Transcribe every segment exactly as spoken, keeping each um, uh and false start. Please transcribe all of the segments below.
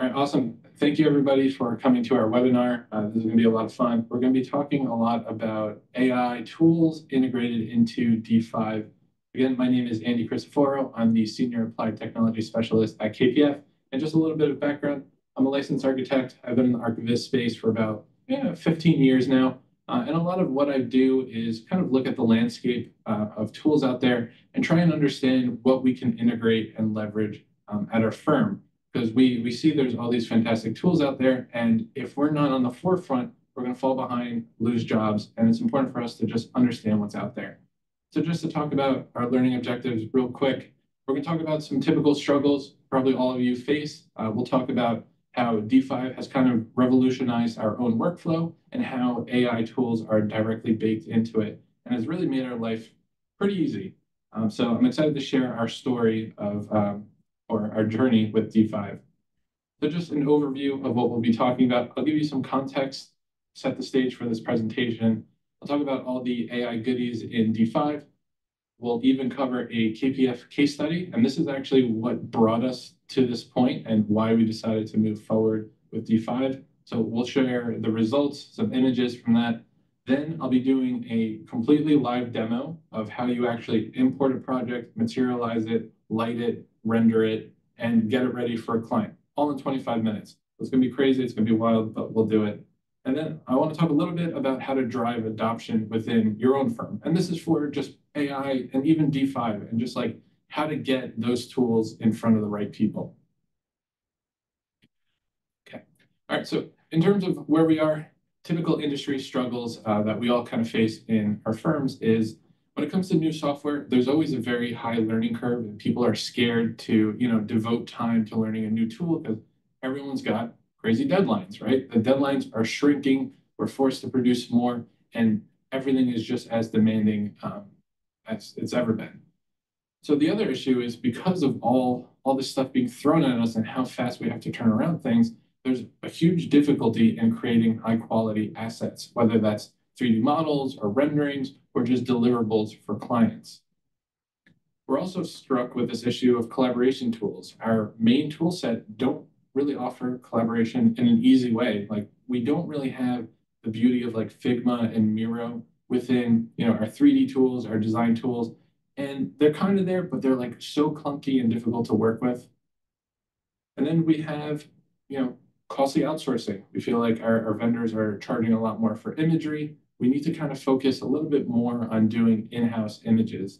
All right, awesome. Thank you, everybody, for coming to our webinar. Uh, this is going to be a lot of fun. We're going to be talking a lot about A I tools integrated into D five. Again, my name is Andy Christoforou. I'm the Senior Applied Technology Specialist at K P F. And just a little bit of background, I'm a licensed architect. I've been in the ArchViz space for about yeah, fifteen years now. Uh, and a lot of what I do is kind of look at the landscape uh, of tools out there and try and understand what we can integrate and leverage um, at our firm. Because we, we see there's all these fantastic tools out there, and if we're not on the forefront, we're going to fall behind, lose jobs, and it's important for us to just understand what's out there. So just to talk about our learning objectives real quick, we're going to talk about some typical struggles probably all of you face. Uh, we'll talk about how D five has kind of revolutionized our own workflow and how A I tools are directly baked into it, and has really made our life pretty easy. Um, so I'm excited to share our story of um, or our journey with D five. So just an overview of what we'll be talking about. I'll give you some context, set the stage for this presentation. I'll talk about all the A I goodies in D five. We'll even cover a K P F case study, and this is actually what brought us to this point and why we decided to move forward with D five. So we'll share the results, some images from that. Then I'll be doing a completely live demo of how you actually import a project, materialize it, light it, render it, and get it ready for a client, all in twenty-five minutes. It's going to be crazy. It's going to be wild, but we'll do it. And then I want to talk a little bit about how to drive adoption within your own firm. And this is for just A I and even D five, and just like how to get those tools in front of the right people. Okay. All right. So in terms of where we are, typical industry struggles uh, that we all kind of face in our firms is, when it comes to new software, there's always a very high learning curve, and people are scared to, you know, devote time to learning a new tool because everyone's got crazy deadlines, right? The deadlines are shrinking. We're forced to produce more, and everything is just as demanding um, as it's ever been. So the other issue is because of all, all this stuff being thrown at us and how fast we have to turn around things, there's a huge difficulty in creating high quality assets, whether that's three D models or renderings or just deliverables for clients. We're also struck with this issue of collaboration tools. Our main tool set don't really offer collaboration in an easy way. Like, we don't really have the beauty of like Figma and Miro within, you know, our three D tools, our design tools, and they're kind of there, but they're like so clunky and difficult to work with. And then we have, you know, costly outsourcing. We feel like our, our vendors are charging a lot more for imagery. We need to kind of focus a little bit more on doing in-house images.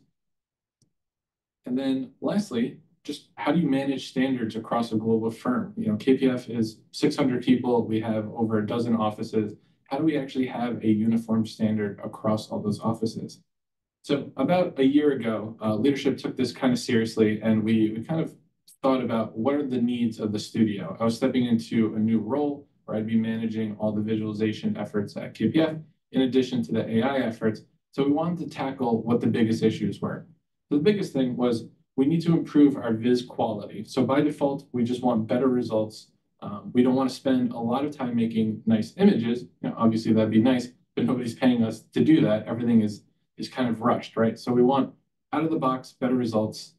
And then lastly, just how do you manage standards across a global firm? You know, K P F is six hundred people. We have over a dozen offices. How do we actually have a uniform standard across all those offices? So about a year ago, uh, leadership took this kind of seriously, and we, we kind of thought about what are the needs of the studio. I was stepping into a new role where I'd be managing all the visualization efforts at K P F, in addition to the A I efforts. So we wanted to tackle what the biggest issues were. So the biggest thing was we need to improve our viz quality. So by default, we just want better results. Um, we don't want to spend a lot of time making nice images. You know, obviously, that'd be nice, but nobody's paying us to do that. Everything is, is kind of rushed, right? So we want out of the box, better results.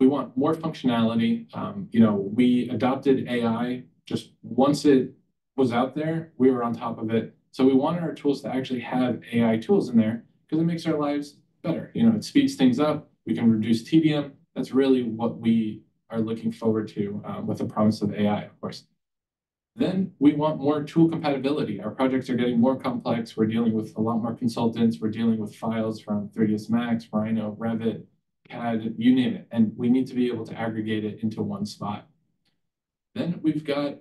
We want more functionality. Um, you know, we adopted A I just once it was out there, we were on top of it. So we wanted our tools to actually have A I tools in there because it makes our lives better. You know, it speeds things up. We can reduce tedium. That's really what we are looking forward to uh, with the promise of A I, of course. Then we want more tool compatibility. Our projects are getting more complex. We're dealing with a lot more consultants. We're dealing with files from three D S Max, Rhino, Revit, C A D, you name it. And we need to be able to aggregate it into one spot. Then we've got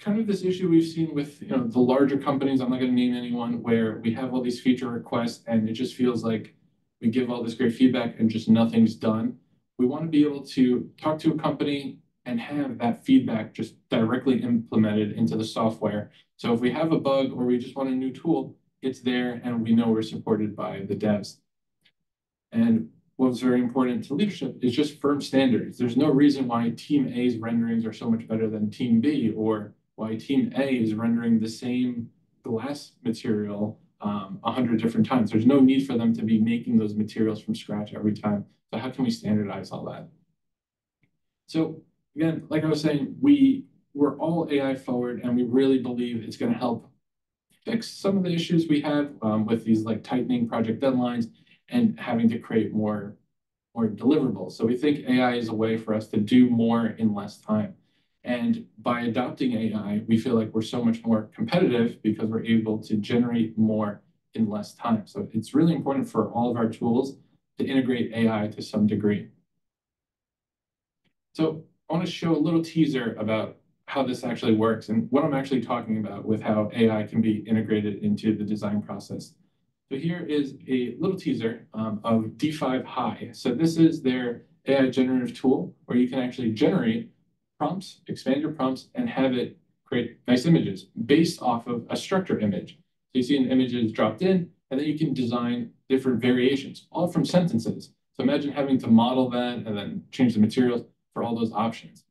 kind of this issue we've seen with, you know, the larger companies, I'm not going to name anyone, where we have all these feature requests and it just feels like we give all this great feedback and just nothing's done. We want to be able to talk to a company and have that feedback just directly implemented into the software. So if we have a bug or we just want a new tool, it's there and we know we're supported by the devs. And what's very important to leadership is just firm standards. There's no reason why team A's renderings are so much better than team B, or why team A is rendering the same glass material um, a hundred different times. There's no need for them to be making those materials from scratch every time. So how can we standardize all that? So again, like I was saying, we we're all A I forward, and we really believe it's going to help fix some of the issues we have um, with these like tightening project deadlines and having to create more, more deliverables. So we think A I is a way for us to do more in less time. And by adopting A I, we feel like we're so much more competitive because we're able to generate more in less time. So it's really important for all of our tools to integrate A I to some degree. So I want to show a little teaser about how this actually works and what I'm actually talking about with how A I can be integrated into the design process. So here is a little teaser um, of D five High. So this is their A I generative tool where you can actually generate prompts, expand your prompts, and have it create nice images based off of a structure image. So you see an image is dropped in, and then you can design different variations, all from sentences. So imagine having to model that and then change the materials for all those options.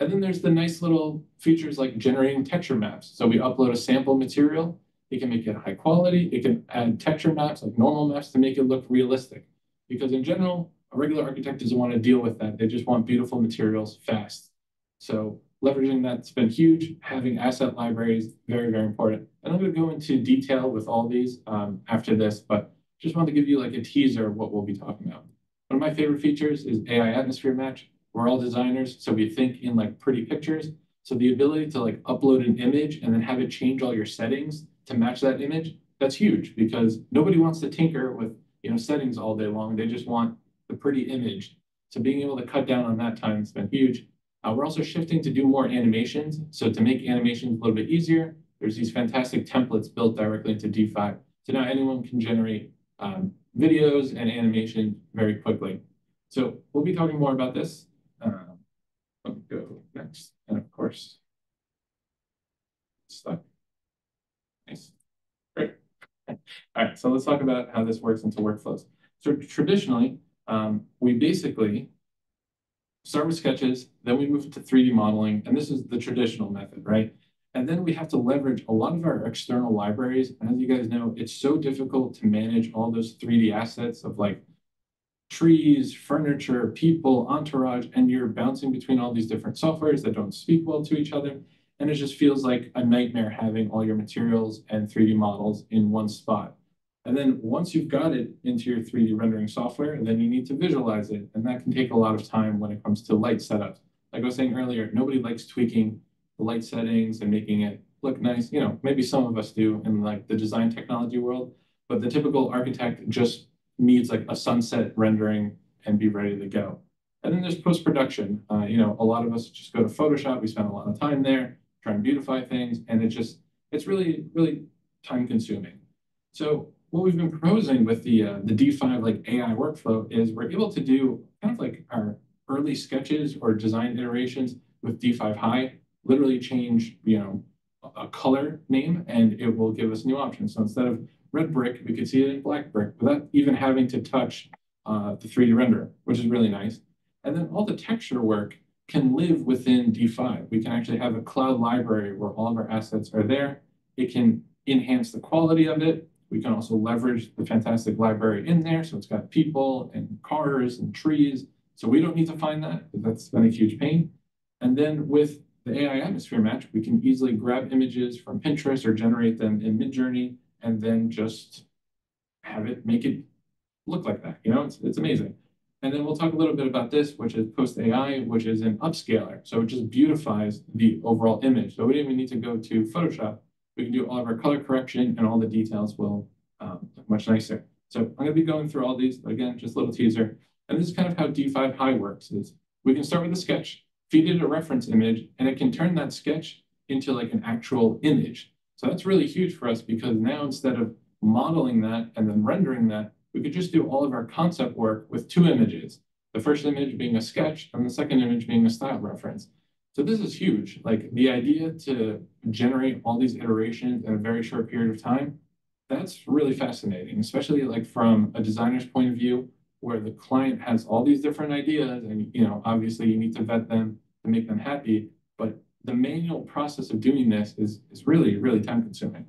And then there's the nice little features like generating texture maps. So we upload a sample material. It can make it high quality. It can add texture maps, like normal maps, to make it look realistic. Because in general, a regular architect doesn't want to deal with that. They just want beautiful materials fast. So leveraging that's been huge. Having asset libraries, very, very important. And I'm going to go into detail with all these um, after this, but just wanted to give you like a teaser of what we'll be talking about. One of my favorite features is A I Atmosphere Match. We're all designers, so we think in like pretty pictures. So the ability to like upload an image and then have it change all your settings to match that image, that's huge because nobody wants to tinker with, you know, settings all day long. They just want the pretty image. So being able to cut down on that time has been huge. Uh, we're also shifting to do more animations. So to make animations a little bit easier, there's these fantastic templates built directly into D five. So now anyone can generate um, videos and animation very quickly. So we'll be talking more about this. Um, let me go next. And of course, stuck. Nice. Great. All right. So let's talk about how this works into workflows. So traditionally, um, we basically start with sketches, then we move to three D modeling, and this is the traditional method, right? And then we have to leverage a lot of our external libraries. And as you guys know, it's so difficult to manage all those three D assets of like trees, furniture, people, entourage, and you're bouncing between all these different softwares that don't speak well to each other. And it just feels like a nightmare having all your materials and three D models in one spot. And then once you've got it into your three D rendering software, then you need to visualize it. And that can take a lot of time when it comes to light setups. Like I was saying earlier, nobody likes tweaking the light settings and making it look nice. You know, maybe some of us do in like the design technology world, but the typical architect just needs like a sunset rendering and be ready to go. And then there's post-production. Uh, you know, a lot of us just go to Photoshop. We spend a lot of time there, try and beautify things. And it's just, it's really, really time consuming. So what we've been proposing with the, uh, the D five like A I workflow is we're able to do kind of like our early sketches or design iterations with D five High, literally change, you know, a color name, and it will give us new options. So instead of red brick, we could see it in black brick without even having to touch uh, the three D renderer, which is really nice. And then all the texture work can live within D five. We can actually have a cloud library where all of our assets are there. It can enhance the quality of it. We can also leverage the fantastic library in there. So it's got people and cars and trees. So we don't need to find that. That's been a huge pain. And then with the A I Atmosphere Match, we can easily grab images from Pinterest or generate them in Mid Journey and then just have it make it look like that. You know, it's, it's amazing. And then we'll talk a little bit about this, which is Post A I, which is an upscaler. So it just beautifies the overall image. So we didn't even need to go to Photoshop. We can do all of our color correction and all the details will um, look much nicer. So I'm going to be going through all these, but again, just a little teaser. And this is kind of how D five High works is we can start with a sketch, feed it a reference image, and it can turn that sketch into like an actual image. So that's really huge for us because now instead of modeling that and then rendering that, we could just do all of our concept work with two images. The first image being a sketch and the second image being a style reference. So this is huge. Like the idea to generate all these iterations in a very short period of time, that's really fascinating, especially like from a designer's point of view, where the client has all these different ideas and, you know, obviously you need to vet them to make them happy, but the manual process of doing this is, is really, really time consuming.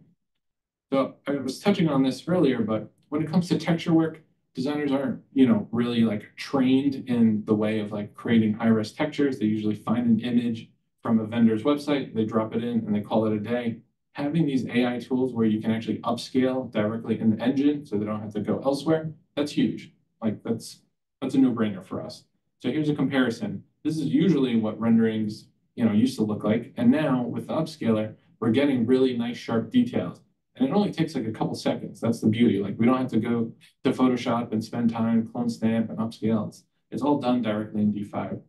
So I was touching on this earlier, but when it comes to texture work, designers aren't, you know, really like trained in the way of like creating high-res textures. They usually find an image from a vendor's website, they drop it in and they call it a day. Having these A I tools where you can actually upscale directly in the engine so they don't have to go elsewhere, that's huge. Like that's, that's a no-brainer for us. So here's a comparison. This is usually what renderings, you know, used to look like. And now with the upscaler, we're getting really nice sharp details. And it only takes like a couple seconds. That's the beauty. Like we don't have to go to Photoshop and spend time, clone stamp and upscale. It's, it's all done directly in D five.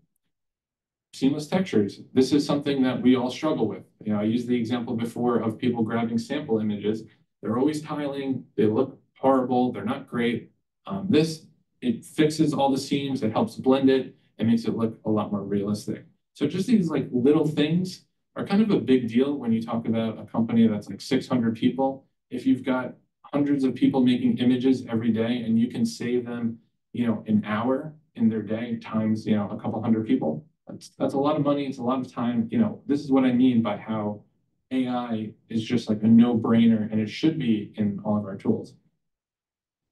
Seamless textures. This is something that we all struggle with. You know, I used the example before of people grabbing sample images. They're always tiling. They look horrible. They're not great. Um, this, it fixes all the seams. It helps blend it. It makes it look a lot more realistic. So just these like little things are kind of a big deal when you talk about a company that's like six hundred people. If you've got hundreds of people making images every day and you can save them, you know, an hour in their day times, you know, a couple hundred people, that's, that's a lot of money. It's a lot of time. You know, this is what I mean by how A I is just like a no-brainer, and it should be in all of our tools.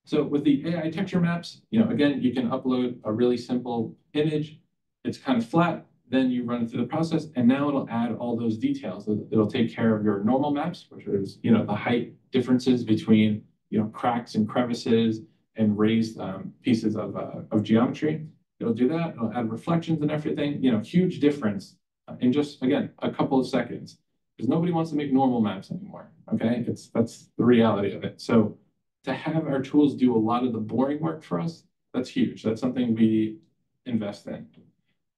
So with the A I texture maps, you know, again, you can upload a really simple image. It's kind of flat. Then you run it through the process, and now it'll add all those details. It'll take care of your normal maps, which is, you know, the height differences between, you know, cracks and crevices and raised um, pieces of, uh, of geometry. It'll do that. It'll add reflections and everything, you know, huge difference in just, again, a couple of seconds, because nobody wants to make normal maps anymore. Okay. It's, that's the reality of it. So to have our tools do a lot of the boring work for us, that's huge. That's something we invest in.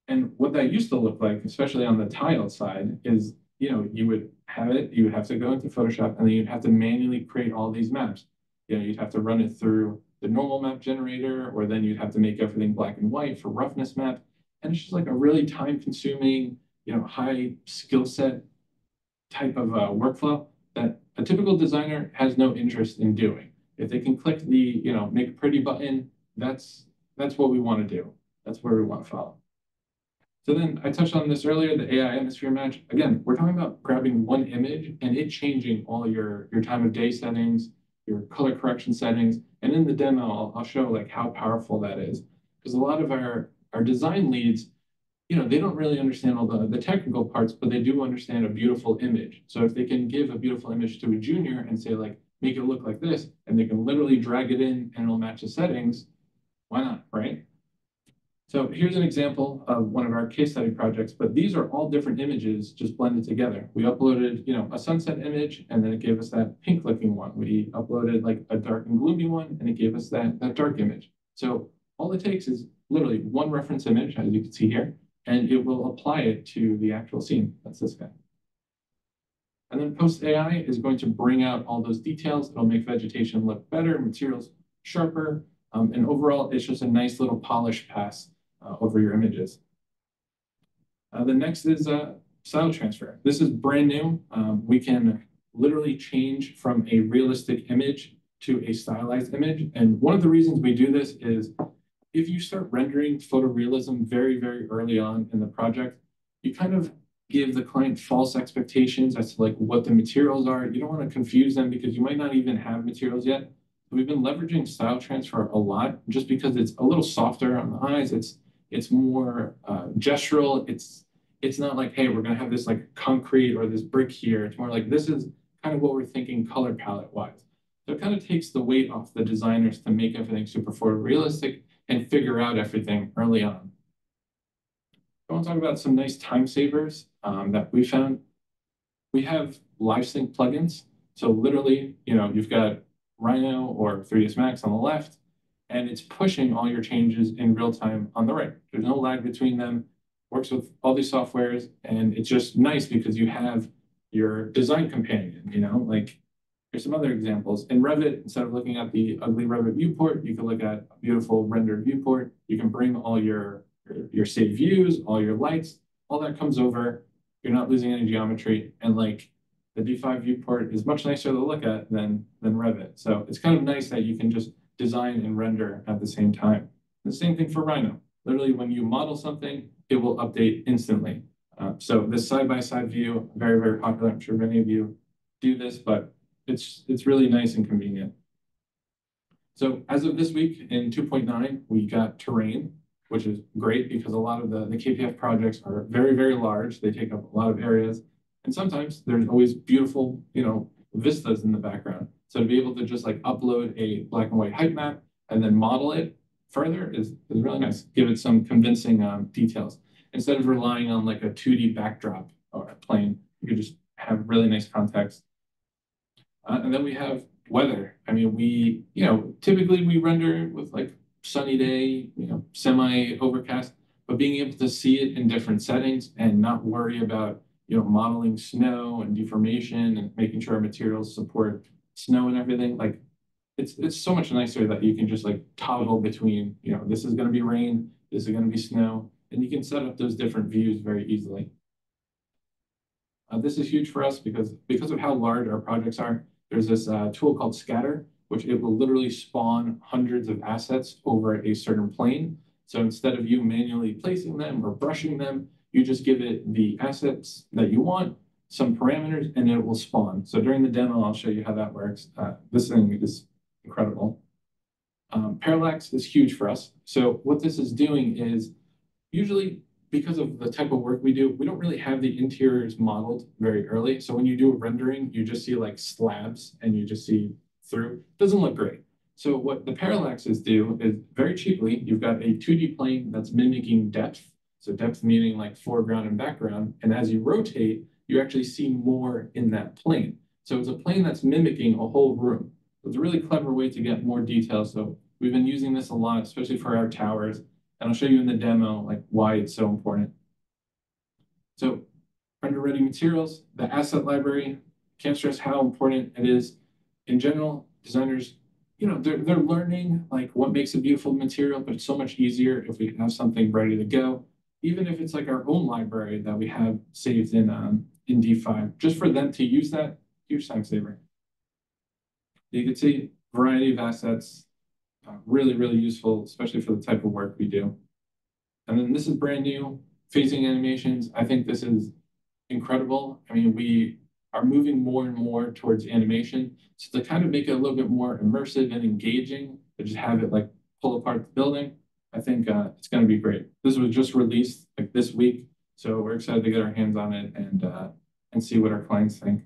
And what that used to look like, especially on the tile side, is, you know, you would have it, you would have to go into Photoshop, and then you'd have to manually create all these maps. You know, you'd have to run it through the normal map generator, or then you'd have to make everything black and white for roughness map. And it's just like a really time consuming, you know, high skill set type of uh, workflow that a typical designer has no interest in doing. If they can click the, you know, make pretty button, that's, that's what we want to do. That's where we want to follow. So then I touched on this earlier, the A I atmosphere match. Again, we're talking about grabbing one image and it changing all your, your time of day settings, your color correction settings. And in the demo, I'll, I'll show like how powerful that is. Because a lot of our, our design leads, you know, they don't really understand all the, the technical parts, but they do understand a beautiful image. So if they can give a beautiful image to a junior and say like, make it look like this, and they can literally drag it in and it'll match the settings, why not, right? So here's an example of one of our case study projects, but these are all different images just blended together. We uploaded, you know, a sunset image, and then it gave us that pink looking one. We uploaded like a dark and gloomy one, and it gave us that, that dark image. So all it takes is literally one reference image, as you can see here, and it will apply it to the actual scene. That's this guy. And then post A I is going to bring out all those details. It'll make vegetation look better, materials sharper, um, and overall, it's just a nice little polish pass Uh, over your images. Uh, the next is uh, style transfer. This is brand new. Um, we can literally change from a realistic image to a stylized image. And one of the reasons we do this is if you start rendering photorealism very, very early on in the project, you kind of give the client false expectations as to like what the materials are. You don't want to confuse them because you might not even have materials yet. We've been leveraging style transfer a lot just because it's a little softer on the eyes. It's It's more uh, gestural. It's it's not like, hey, we're going to have this like concrete or this brick here. It's more like this is kind of what we're thinking color palette wise. So it kind of takes the weight off the designers to make everything super photorealistic and figure out everything early on. I want to talk about some nice time savers um, that we found. We have LiveSync plugins. So literally, you know, you've got Rhino or three D S Max on the left, and it's pushing all your changes in real time on the right. There's no lag between them, works with all these softwares, and it's just nice because you have your design companion, you know, like here's some other examples. In Revit, instead of looking at the ugly Revit viewport, you can look at a beautiful rendered viewport. You can bring all your, your saved views, all your lights, all that comes over. You're not losing any geometry. And like the D five viewport is much nicer to look at than, than Revit. So it's kind of nice that you can just design and render at the same time. The same thing for Rhino. Literally, when you model something, it will update instantly. Uh, so this side-by-side view, very, very popular. I'm sure many of you do this, but it's, it's really nice and convenient. So as of this week in two point nine, we got terrain. which is great because a lot of the, the K P F projects are very, very large. They take up a lot of areas. And sometimes there's always beautiful, you know, vistas in the background. So to be able to just like upload a black and white height map and then model it further is, is really nice. Give it some convincing um, details. Instead of relying on like a two D backdrop or a plane, you could just have really nice context. Uh, and then we have weather. I mean, we, you know, typically we render with like sunny day, you know, semi overcast, but being able to see it in different settings and not worry about, you know, modeling snow and deformation and making sure our materials support snow and everything. Like it's, it's so much nicer that you can just like toggle between, you know, this is going to be rain, this is going to be snow, and you can set up those different views very easily. Uh, this is huge for us because, because of how large our projects are. There's this uh, tool called Scatter, which it will literally spawn hundreds of assets over a certain plane. So instead of you manually placing them or brushing them, you just give it the assets that you want, some parameters, and it will spawn. So during the demo, I'll show you how that works. Uh, this thing is incredible. Um, parallax is huge for us. So what this is doing is usually, because of the type of work we do, we don't really have the interiors modeled very early. So when you do a rendering, you just see like slabs and you just see through. It doesn't look great. So what the parallaxes do is very cheaply, you've got a two D plane that's mimicking depth. So depth meaning like foreground and background. And as you rotate, you actually see more in that plane. So it's a plane that's mimicking a whole room. It's a really clever way to get more detail. So we've been using this a lot, especially for our towers. And I'll show you in the demo like why it's so important. So render-ready materials, the asset library, can't stress how important it is. In general, designers, you know, they're, they're learning like what makes a beautiful material, but it's so much easier if we have something ready to go, even if it's like our own library that we have saved in, um, in D five. Just for them to use that, huge time saver. You can see a variety of assets. Uh, really, really useful, especially for the type of work we do. And then this is brand new, phasing animations. I think this is incredible. I mean, we are moving more and more towards animation. So to kind of make it a little bit more immersive and engaging, to just have it like pull apart the building, I think uh, it's going to be great. This was just released like this week, so we're excited to get our hands on it and, uh, and see what our clients think.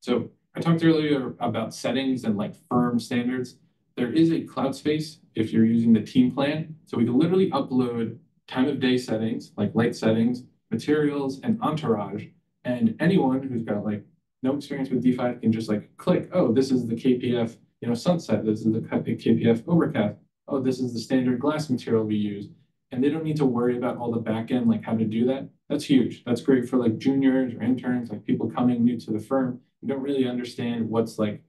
So I talked earlier about settings and like firm standards. There is a cloud space if you're using the team plan. So we can literally upload time of day settings, like light settings, materials, and entourage. And anyone who's got like no experience with D five can just like click, oh, this is the K P F, you know, sunset. This is the K P F overcast. Oh, this is the standard glass material we use. And they don't need to worry about all the back end, like how to do that. That's huge. That's great for like juniors or interns, like people coming new to the firm who don't really understand what's like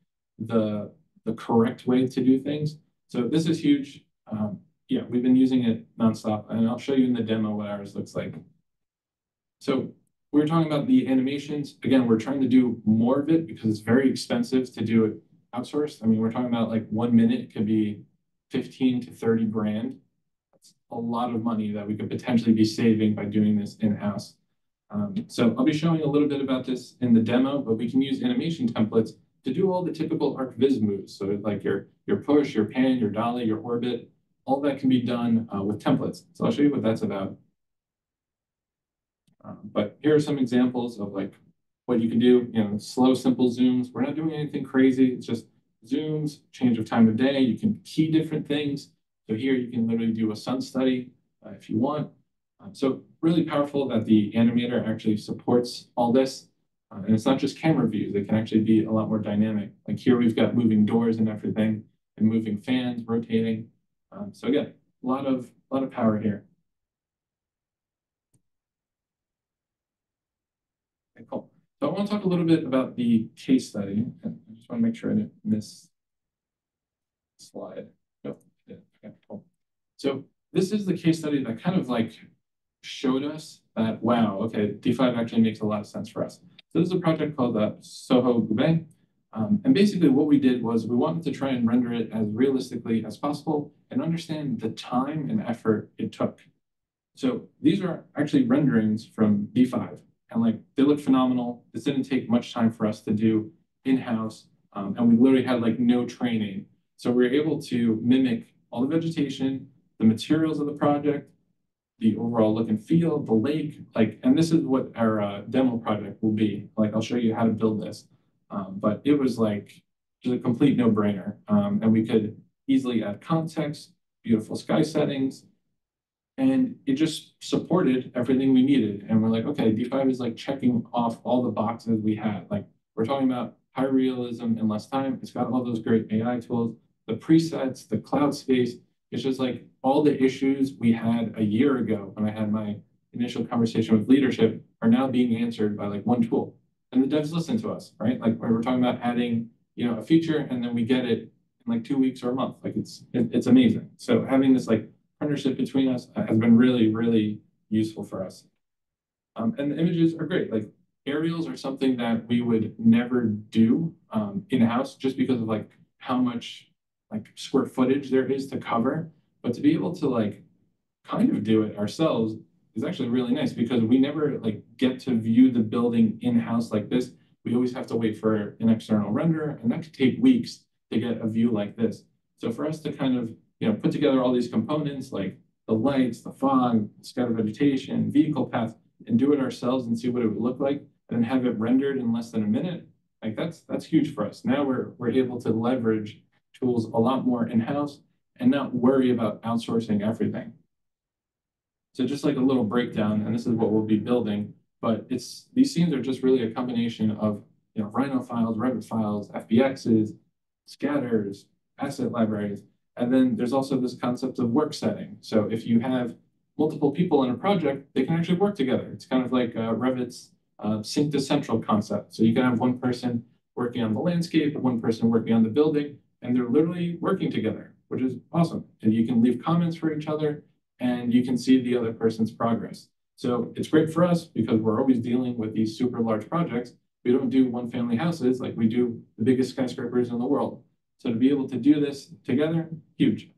the the correct way to do things. So this is huge. Um, yeah, we've been using it nonstop, and I'll show you in the demo what ours looks like. So we were talking about the animations. Again, we're trying to do more of it because it's very expensive to do it outsourced. I mean, we're talking about like one minute could be fifteen to thirty grand. That's a lot of money that we could potentially be saving by doing this in-house. Um, so I'll be showing a little bit about this in the demo, but we can use animation templates to do all the typical ArchViz moves. So like your, your push, your pan, your dolly, your orbit, all that can be done uh, with templates. So I'll show you what that's about. Um, but here are some examples of like what you can do, you know, slow, simple zooms. We're not doing anything crazy. It's just zooms, change of time of day. You can key different things. So here you can literally do a sun study uh, if you want. Um, so really powerful that the animator actually supports all this. Uh, and it's not just camera views, it can actually be a lot more dynamic. Like here we've got moving doors and everything, and moving fans, rotating. Um, so again, a lot of, a lot of power here. Okay, cool. So I want to talk a little bit about the case study. And I just want to make sure I didn't miss the slide. Nope, I didn't. Okay, cool. So this is the case study that kind of like showed us that, wow, okay, D five actually makes a lot of sense for us. So this is a project called uh, Soho Gube. Um, and basically what we did was we wanted to try and render it as realistically as possible and understand the time and effort it took. So these are actually renderings from D five. And like, they look phenomenal. This didn't take much time for us to do in-house. Um, and we literally had like no training. So we were able to mimic all the vegetation, the materials of the project, the overall look and feel, the lake, like, and this is what our uh, demo project will be. Like, I'll show you how to build this. Um, but it was like just a complete no-brainer. Um, and we could easily add context, beautiful sky settings, and it just supported everything we needed. And we're like, okay, D five is like checking off all the boxes we had. Like, we're talking about high realism in less time. It's got all those great A I tools, the presets, the cloud space. It's just like all the issues we had a year ago when I had my initial conversation with leadership are now being answered by like one tool. And the devs listen to us, right? Like, we're talking about adding, you know, a feature, and then we get it in like two weeks or a month. Like, it's it, it's amazing. So having this like partnership between us has been really, really useful for us. Um, and the images are great. Like, aerials are something that we would never do um, in-house just because of like how much like square footage there is to cover. But to be able to like kind of do it ourselves is actually really nice, because we never like get to view the building in-house like this. We always have to wait for an external renderer, and that could take weeks to get a view like this. So for us to kind of, you know, put together all these components, like the lights, the fog, scatter vegetation, vehicle path, and do it ourselves and see what it would look like, and then have it rendered in less than a minute. Like, that's that's huge for us. Now we're we're able to leverage tools a lot more in-house and not worry about outsourcing everything. So just like a little breakdown, and this is what we'll be building, but it's these scenes are just really a combination of, you know, Rhino files, Revit files, F B Xs, scatters, asset libraries. And then there's also this concept of work setting. So if you have multiple people in a project, they can actually work together. It's kind of like uh, Revit's uh, sync to central concept. So you can have one person working on the landscape, one person working on the building, and they're literally working together, which is awesome. And you can leave comments for each other, and you can see the other person's progress. So it's great for us because we're always dealing with these super large projects. We don't do one family houses, like we do the biggest skyscrapers in the world. So to be able to do this together, huge.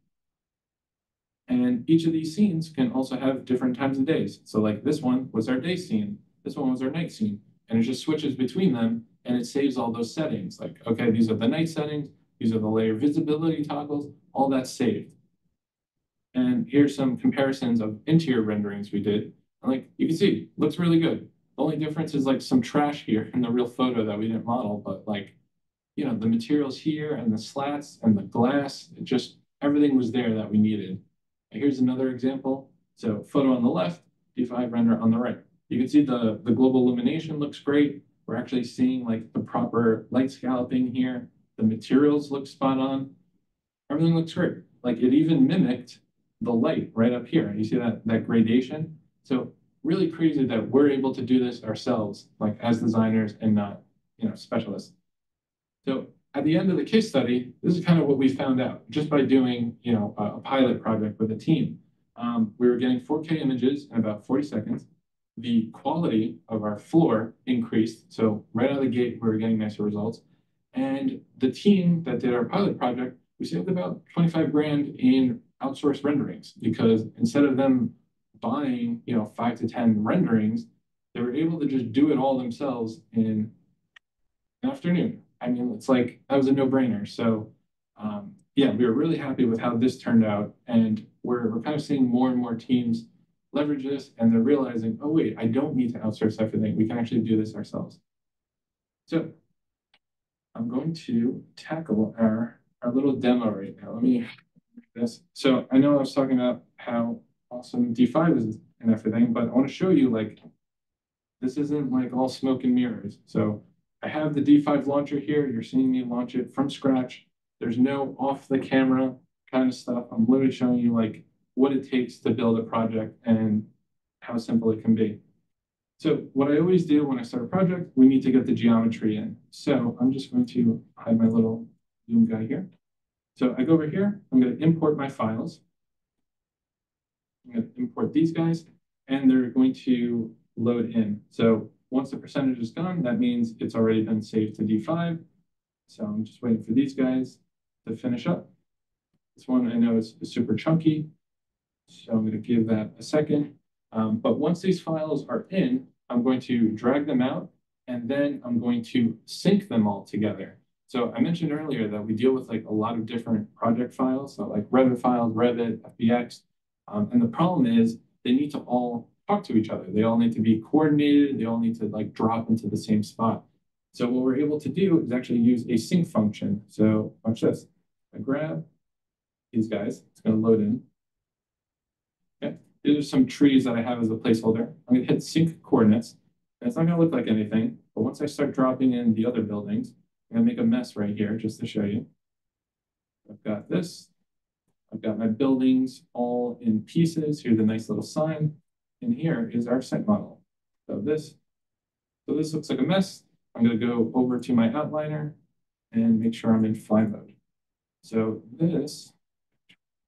And each of these scenes can also have different times and days. So like this one was our day scene, this one was our night scene, and it just switches between them, and it saves all those settings. Like, okay, these are the night settings, these are the layer visibility toggles, all that's saved. And here's some comparisons of interior renderings we did. And like, you can see, looks really good. The only difference is like some trash here in the real photo that we didn't model, but like, you know, the materials here and the slats and the glass, it just, everything was there that we needed. Here's another example. So photo on the left, D five render on the right. You can see the, the global illumination looks great. We're actually seeing like the proper light scalloping here. The materials look spot on. Everything looks great. Like, it even mimicked the light right up here. You see that, that gradation? So really crazy that we're able to do this ourselves, like as designers and not, you know, specialists. So at the end of the case study, this is kind of what we found out just by doing, you know, a, a pilot project with a team. Um, we were getting four K images in about forty seconds. The quality of our floor increased. So right out of the gate, we were getting nicer results. And the team that did our pilot project, we saved about twenty-five grand in outsourced renderings, because instead of them buying, you know, five to ten renderings, they were able to just do it all themselves in an afternoon. I mean, it's like, that was a no-brainer. So um, yeah, we were really happy with how this turned out. And we're, we're kind of seeing more and more teams leverage this, and they're realizing, oh wait, I don't need to outsource everything. We can actually do this ourselves. So I'm going to tackle our, our little demo right now. Let me do this. So I know I was talking about how awesome D five is and everything, but I want to show you, like, this isn't like all smoke and mirrors. So I have the D five launcher here. You're seeing me launch it from scratch. There's no off the camera kind of stuff. I'm literally showing you like what it takes to build a project and how simple it can be. So what I always do when I start a project, we need to get the geometry in. So I'm just going to hide my little Zoom guy here. So I go over here, I'm going to import my files. I'm going to import these guys, and they're going to load in. So once the percentage is gone, that means it's already been saved to D five. So I'm just waiting for these guys to finish up. This one I know is, is super chunky, so I'm going to give that a second. Um, but once these files are in, I'm going to drag them out, and then I'm going to sync them all together. So I mentioned earlier that we deal with like a lot of different project files, so like Revit files, Revit, F B X, Um, and the problem is they need to all talk to each other. They all need to be coordinated. They all need to like drop into the same spot. So what we're able to do is actually use a sync function. So watch this. I grab these guys. It's going to load in. Okay. These are some trees that I have as a placeholder. I'm going to hit sync coordinates. And it's not going to look like anything. But once I start dropping in the other buildings, I'm going to make a mess right here just to show you. I've got this. I've got my buildings all in pieces. Here's a nice little sign. And here is our site model. So this, so this looks like a mess. I'm going to go over to my outliner and make sure I'm in fly mode. So this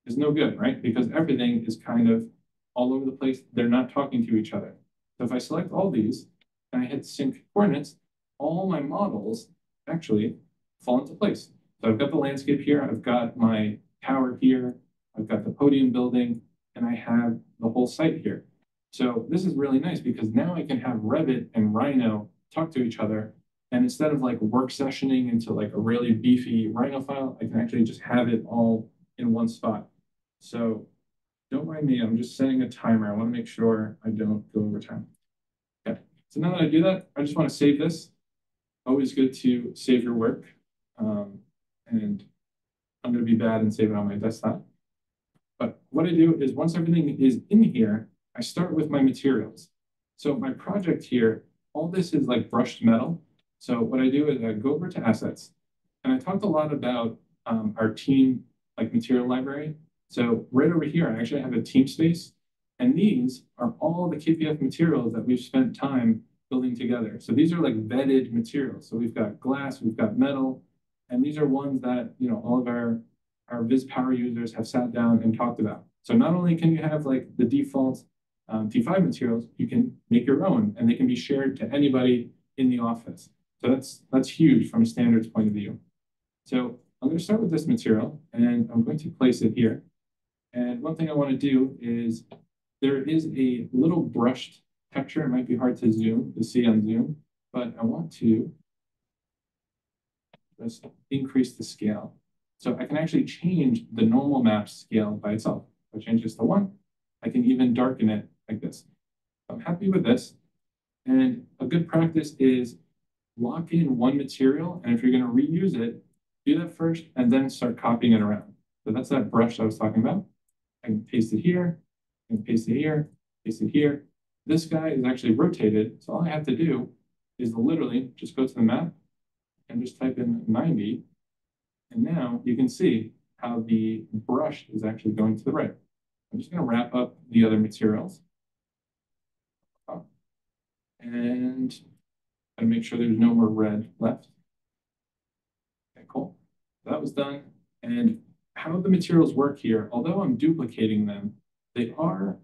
is no good, right? Because everything is kind of all over the place. They're not talking to each other. So if I select all these and I hit sync coordinates, all my models actually fall into place. So I've got the landscape here. I've got my tower here. I've got the podium building, and I have the whole site here. So this is really nice because now I can have Revit and Rhino talk to each other. And instead of like work sessioning into like a really beefy Rhino file, I can actually just have it all in one spot. So don't mind me, I'm just setting a timer. I want to make sure I don't go over time. Okay, so now that I do that, I just want to save this. Always good to save your work. Um, and I'm going to be bad and save it on my desktop. But what I do is once everything is in here, I start with my materials. So my project here, all this is like brushed metal. So what I do is I go over to assets. And I talked a lot about um, our team, like material library. So right over here, I actually have a team space. And these are all the K P F materials that we've spent time building together. So these are like vetted materials. So we've got glass, we've got metal. And these are ones that, you know, all of our, our Viz Power users have sat down and talked about. So not only can you have like the default um, D five materials, you can make your own and they can be shared to anybody in the office. So that's, that's huge from a standards point of view. So I'm going to start with this material and I'm going to place it here. And one thing I want to do is there is a little brushed texture. It might be hard to zoom to see on Zoom, but I want to just increase the scale. So I can actually change the normal map scale by itself. If I change this to one, I can even darken it like this. I'm happy with this. And a good practice is lock in one material. And if you're going to reuse it, do that first and then start copying it around. So that's that brush I was talking about. I can paste it here, I can paste it here, paste it here. This guy is actually rotated. So all I have to do is literally just go to the map and just type in ninety. And now you can see how the brush is actually going to the right. I'm just going to wrap up the other materials. And I'll make sure there's no more red left. Okay, cool. That was done. And how the materials work here, although I'm duplicating them, they are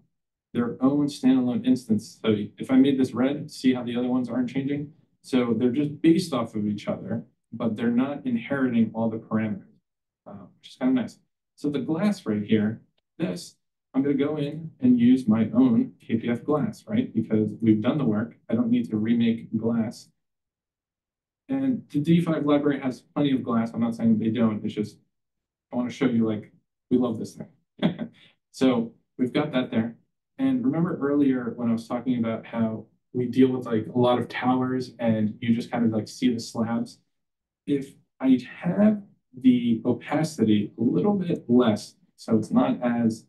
their own standalone instance. So if I made this red, see how the other ones aren't changing? So they're just based off of each other, but they're not inheriting all the parameters, uh, which is kind of nice. So the glass right here, this, I'm going to go in and use my own K P F glass, right? Because we've done the work. I don't need to remake glass. And the D five library has plenty of glass. I'm not saying they don't. It's just I want to show you, like, we love this thing. So we've got that there. And remember earlier when I was talking about how we deal with like a lot of towers and you just kind of like see the slabs. If I have the opacity a little bit less, so it's not as,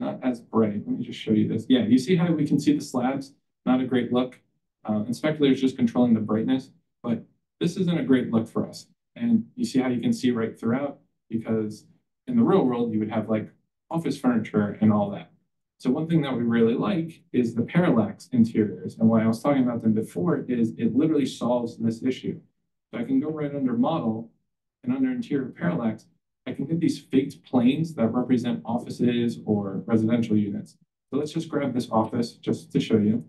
not as bright. Let me just show you this. Yeah, you see how we can see the slabs? Not a great look. Uh, and Speculator is just controlling the brightness, but this isn't a great look for us. And you see how you can see right throughout, because in the real world, you would have like office furniture and all that. So one thing that we really like is the parallax interiors. And why I was talking about them before is it literally solves this issue. So I can go right under model and under interior parallax, I can get these faked planes that represent offices or residential units. So let's just grab this office just to show you.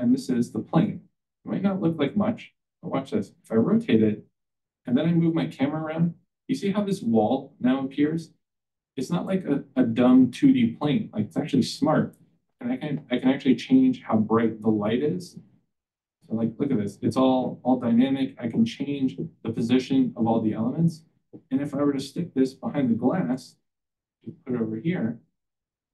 And this is the plane. It might not look like much, but watch this. If I rotate it and then I move my camera around, you see how this wall now appears? It's not like a, a dumb two D plane. Like it's actually smart. And I can I can actually change how bright the light is. So like look at this. It's all, all dynamic. I can change the position of all the elements. And if I were to stick this behind the glass, you put over here,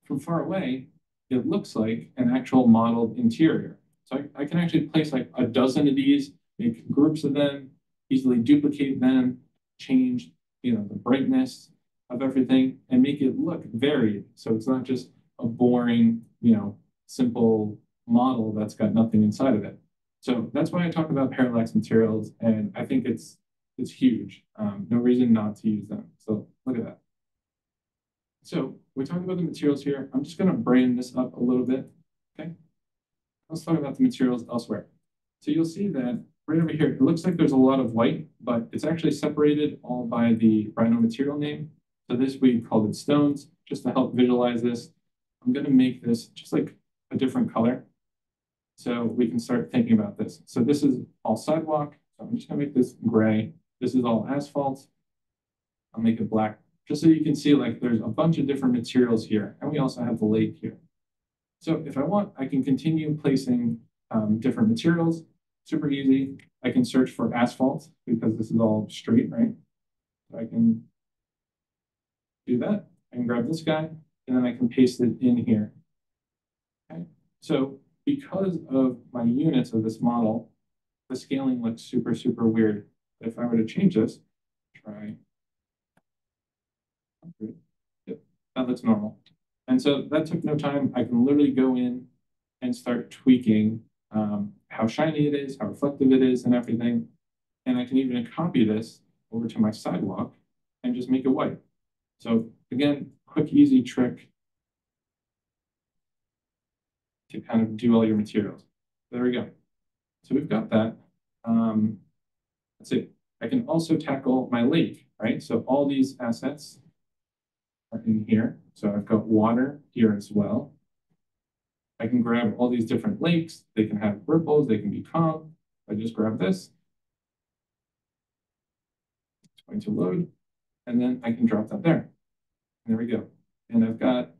from far away, it looks like an actual modeled interior. So I, I can actually place like a dozen of these, make groups of them, easily duplicate them, change, you know, the brightness of everything and make it look varied. So it's not just a boring, you know, simple model that's got nothing inside of it. So that's why I talk about parallax materials, and I think it's it's huge. Um, no reason not to use them. So look at that. So we're talking about the materials here. I'm just going to brand this up a little bit. Okay. Let's talk about the materials elsewhere. So you'll see that right over here, it looks like there's a lot of white, but it's actually separated all by the Rhino material name. So this we called it stones, just to help visualize this. I'm going to make this just like a different color, so we can start thinking about this. So this is all sidewalk. So I'm just going to make this gray. This is all asphalt. I'll make it black, just so you can see like there's a bunch of different materials here. And we also have the lake here. So if I want, I can continue placing um, different materials. Super easy. I can search for asphalt because this is all straight, right? So I can do that and grab this guy, and then I can paste it in here. Okay. So because of my units of this model, the scaling looks super, super weird. If I were to change this, try one hundred. Yep, that looks normal. And so that took no time. I can literally go in and start tweaking um, how shiny it is, how reflective it is, and everything. And I can even copy this over to my sidewalk and just make it white. So again, quick, easy trick to kind of do all your materials. There we go. So we've got that. Um, let's see. I can also tackle my lake, right? So all these assets are in here. So I've got water here as well. I can grab all these different lakes. They can have ripples. They can be calm. I just grab this. It's going to load. And then I can drop that there. There we go. And I've got,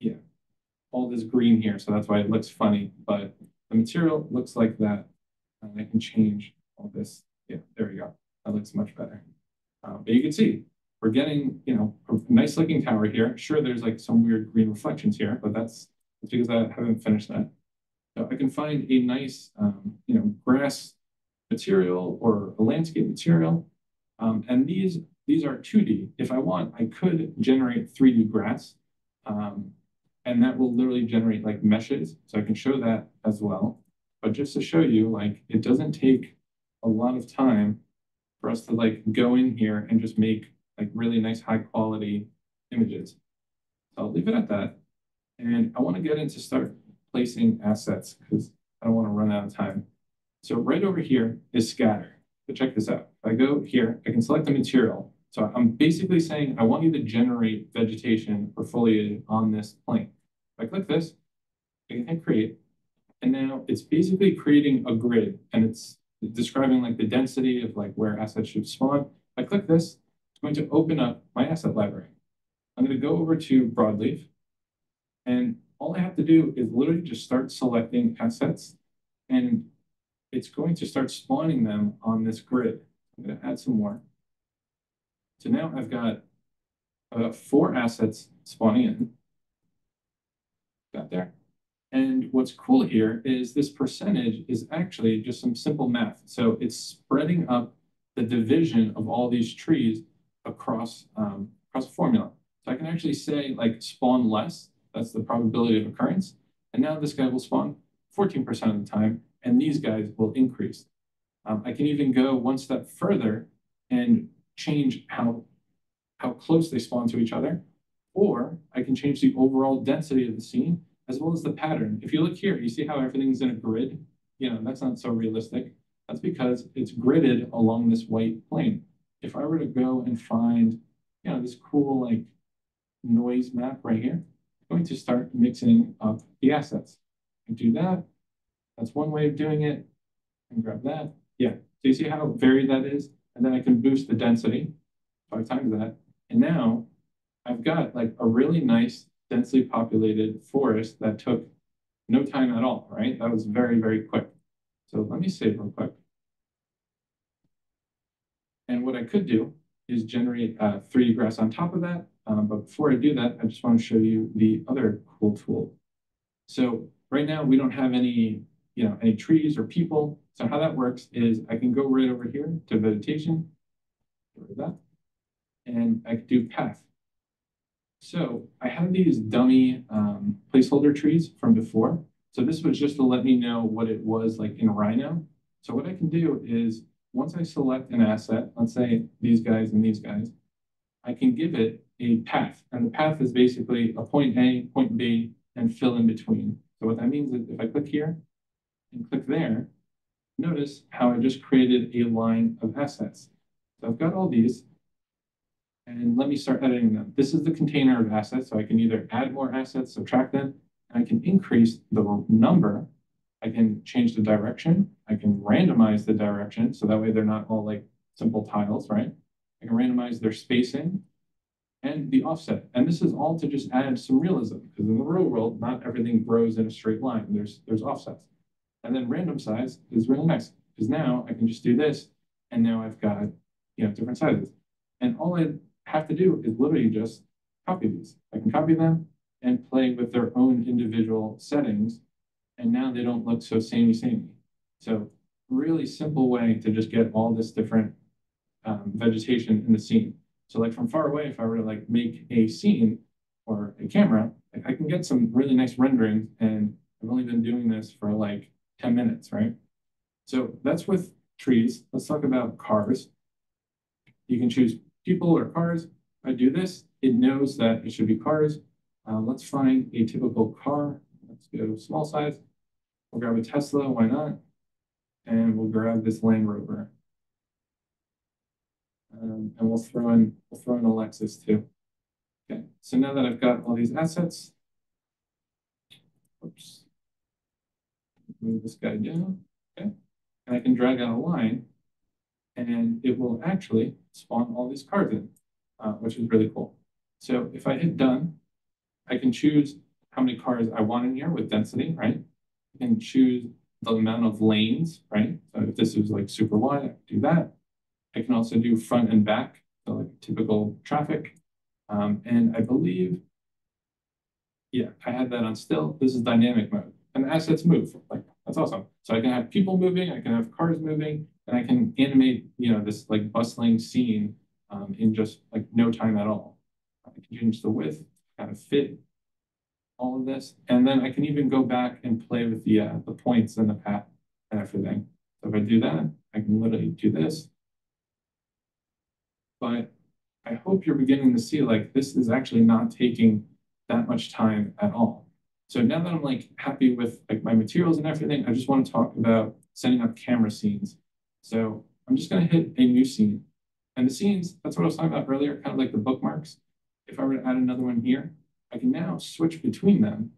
yeah, all this green here. So that's why it looks funny. But the material looks like that. And I can change all this. Yeah, there we go. That looks much better. Um, but you can see we're getting, you know, a nice looking tower here. Sure, there's like some weird green reflections here, but that's, that's because I haven't finished that. So I can find a nice, um, you know, grass material or a landscape material. Um, and these These are two D. If I want, I could generate three D grass, um, and that will literally generate like meshes. So I can show that as well. But just to show you, like, it doesn't take a lot of time for us to like go in here and just make like really nice high quality images. So I'll leave it at that. And I want to get into start placing assets because I don't want to run out of time. So right over here is scatter. So check this out. If I go here, I can select the material. So I'm basically saying, I want you to generate vegetation or foliage on this plane. If I click this, I can hit create. And now it's basically creating a grid, and it's describing like the density of like where assets should spawn. If I click this, it's going to open up my asset library. I'm going to go over to broadleaf. And all I have to do is literally just start selecting assets, and it's going to start spawning them on this grid. I'm going to add some more. So now I've got uh, four assets spawning in. Got there. And what's cool here is this percentage is actually just some simple math. So it's spreading up the division of all these trees across, um, across a formula. So I can actually say like spawn less. That's the probability of occurrence. And now this guy will spawn fourteen percent of the time, and these guys will increase. Um, I can even go one step further and change how, how close they spawn to each other, or I can change the overall density of the scene as well as the pattern. If you look here, you see how everything's in a grid? You know, that's not so realistic. That's because it's gridded along this white plane. If I were to go and find, you know, this cool like noise map right here, I'm going to start mixing up the assets. I do that. That's one way of doing it. And grab that. Yeah. So you see how varied that is? And then I can boost the density five times that. And now I've got like a really nice densely populated forest that took no time at all, right? That was very, very quick. So let me save real quick. And what I could do is generate uh, three D grass on top of that. Um, but before I do that, I just want to show you the other cool tool. So right now we don't have any, you know, any trees or people. So how that works is I can go right over here to vegetation, get rid of that, and I can do path. So I have these dummy um, placeholder trees from before. So this was just to let me know what it was like in Rhino. So what I can do is once I select an asset, let's say these guys and these guys, I can give it a path. And the path is basically a point A, point B, and fill in between. So what that means is if I click here and click there, notice how I just created a line of assets. So I've got all these, and let me start editing them. This is the container of assets, so I can either add more assets, subtract them, and I can increase the number. I can change the direction. I can randomize the direction, so that way they're not all like simple tiles, right? I can randomize their spacing and the offset. And this is all to just add some realism, because in the real world, not everything grows in a straight line. There's, there's offsets. And then random size is really nice, because now I can just do this, and now I've got, you know, different sizes. And all I have to do is literally just copy these. I can copy them and play with their own individual settings, and now they don't look so samey-samey. So really simple way to just get all this different um, vegetation in the scene. So like from far away, if I were to like make a scene or a camera, like I can get some really nice renderings, and I've only been doing this for like ten minutes, right? So that's with trees. Let's talk about cars. You can choose people or cars. If I do this, it knows that it should be cars. Uh, let's find a typical car. Let's go small size. We'll grab a Tesla, why not? And we'll grab this Land Rover. Um, and we'll throw in we'll throw in a Lexus too. Okay, so now that I've got all these assets, oops, move this guy down. Okay, and I can drag out a line, and it will actually spawn all these cars in, uh, which is really cool. So if I hit done, I can choose how many cars I want in here with density, right? I can choose the amount of lanes, right? So if this is like super wide, I can do that. I can also do front and back, so like typical traffic. Um, and I believe, yeah, I had that on still. This is dynamic mode, and assets move. Like that's awesome. So I can have people moving, I can have cars moving, and I can animate, you know, this like bustling scene um, in just like no time at all. I can change the width, kind of fit all of this, and then I can even go back and play with the uh, the points and the path and everything. So if I do that, I can literally do this. But I hope you're beginning to see like this is actually not taking that much time at all. So now that I'm like happy with like my materials and everything, I just want to talk about setting up camera scenes. So I'm just going to hit a new scene, and the scenes, that's what I was talking about earlier, kind of like the bookmarks. If I were to add another one here, I can now switch between them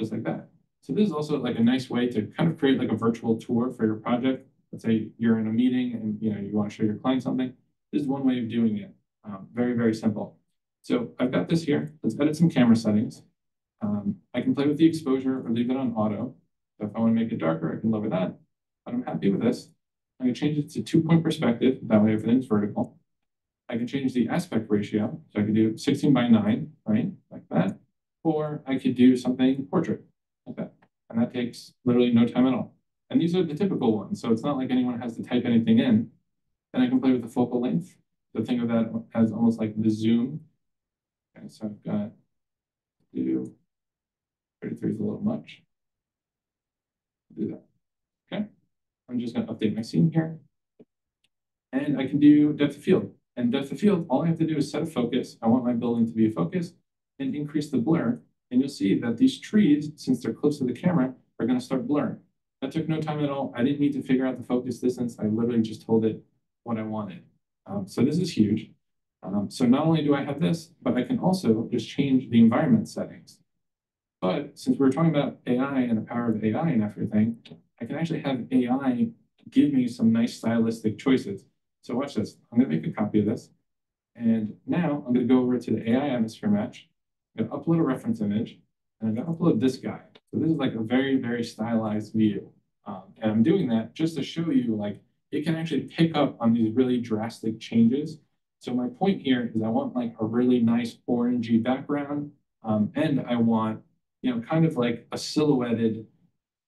just like that. So this is also like a nice way to kind of create like a virtual tour for your project. Let's say you're in a meeting and you know you want to show your client something. This is one way of doing it. Um, very, very simple. So I've got this here. Let's edit some camera settings. Um, I can play with the exposure or leave it on auto. So if I want to make it darker, I can lower that. But I'm happy with this. I'm going to change it to two-point perspective. That way everything's vertical. I can change the aspect ratio. So I could do sixteen by nine, right? Like that. Or I could do something portrait like that. And that takes literally no time at all. And these are the typical ones. So it's not like anyone has to type anything in. And I can play with the focal length. So think of that as almost like the zoom. Okay, so I've got to do thirty-three is a little much. Do that. Okay. I'm just going to update my scene here. And I can do depth of field. And depth of field, all I have to do is set a focus. I want my building to be a focus and increase the blur. And you'll see that these trees, since they're close to the camera, are going to start blurring. That took no time at all. I didn't need to figure out the focus distance. I literally just told it what I wanted. Um, so this is huge. Um, so not only do I have this, but I can also just change the environment settings. But since we're talking about A I and the power of A I and everything, I can actually have A I give me some nice stylistic choices. So watch this. I'm going to make a copy of this. And now I'm going to go over to the A I atmosphere match. I'm going to upload a reference image. And I'm going to upload this guy. So this is like a very, very stylized view. Um, and I'm doing that just to show you like it can actually pick up on these really drastic changes So my point here is I want like a really nice orangey background, um, and I want, you know, kind of like a silhouetted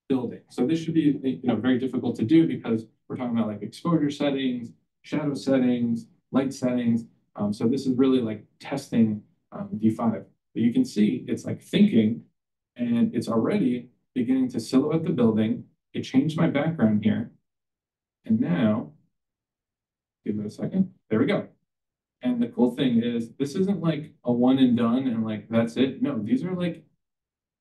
building. So this should be, you know, very difficult to do because we're talking about like exposure settings, shadow settings, light settings. Um, so this is really like testing um, D five. But you can see it's like thinking, and it's already beginning to silhouette the building. It changed my background here. And now, give it a second. There we go. And the cool thing is this isn't like a one and done and like, that's it. No, these are like